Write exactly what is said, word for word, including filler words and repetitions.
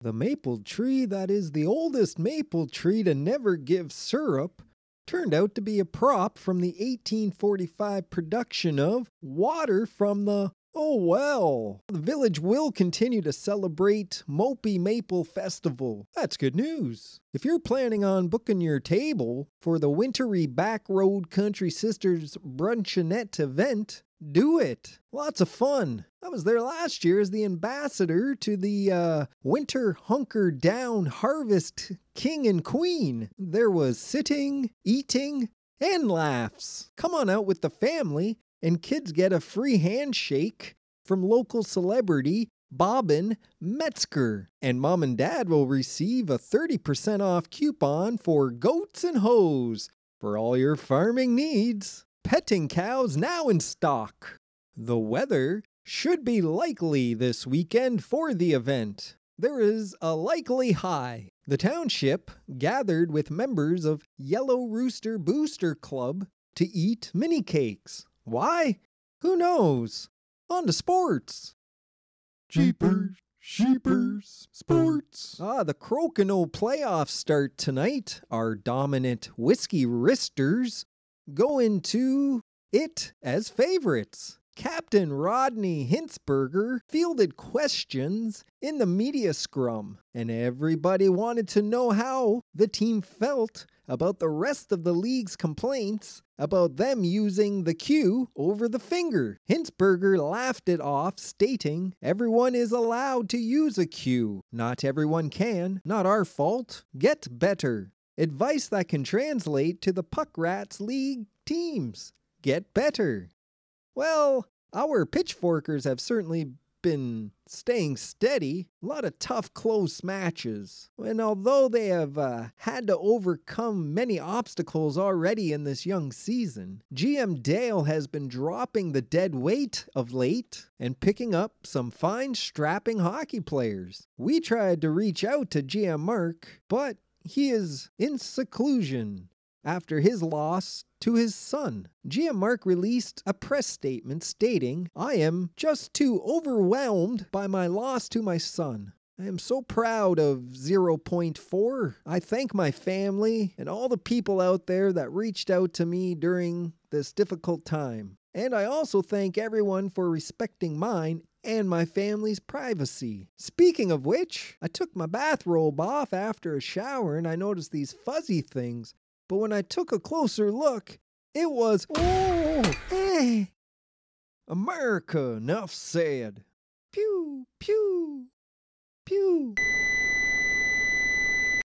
The maple tree that is the oldest maple tree to never give syrup turned out to be a prop from the eighteen forty-five production of Water from the Oh Well. The village will continue to celebrate Mopey Maple Festival. That's good news. If you're planning on booking your table for the wintry backroad Country Sisters Brunchanette event, do it. Lots of fun. I was there last year as the ambassador to the uh, Winter Hunker Down Harvest King and Queen. There was sitting, eating, and laughs. Come on out with the family, and kids get a free handshake from local celebrity Bobbin Metzger. And mom and dad will receive a thirty percent off coupon for goats and hoes for all your farming needs. Petting cows now in stock. The weather should be likely this weekend for the event. There is a likely high. The township gathered with members of Yellow Rooster Booster Club to eat mini cakes. Why? Who knows? On to sports. Jeepers, Sheepers Sports. Ah, the Crokinole playoffs start tonight. Our dominant whiskey wristers go into it as favorites. Captain Rodney Hinzberger fielded questions in the media scrum, and everybody wanted to know how the team felt about the rest of the league's complaints about them using the cue over the finger. Hinzberger laughed it off, stating, "Everyone is allowed to use a cue. Not everyone can. Not our fault. Get better." Advice that can translate to the Puck Rats League teams. Get better. Well, our pitchforkers have certainly been staying steady. A lot of tough, close matches. And although they have uh, had to overcome many obstacles already in this young season, G M Dale has been dropping the dead weight of late and picking up some fine, strapping hockey players. We tried to reach out to Gianmarco, but he is in seclusion after his loss to his son. Gianmarco released a press statement stating, "I am just too overwhelmed by my loss to my son. I am so proud of zero point four. I thank my family and all the people out there that reached out to me during this difficult time. And I also thank everyone for respecting mine and my family's privacy." Speaking of which, I took my bathrobe off after a shower and I noticed these fuzzy things. But when I took a closer look, it was, oh, eh. America, enough said. Pew, pew, pew.